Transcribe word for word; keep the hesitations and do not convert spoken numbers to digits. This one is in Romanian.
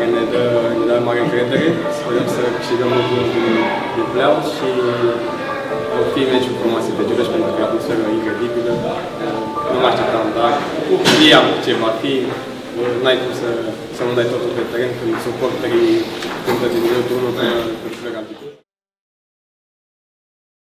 magnetă, ne dau mare încredere. Sperăm să câștigăm un punct de play-out și vor fi meciuri frumoase pe Giulesti, pentru că e o atmosferă incredibilă. Nu mă așteptam, dar știam ce va fi. N-ai cum să, să nu dai totul pe teren, când suporterii cântă din minutul unu pe, pe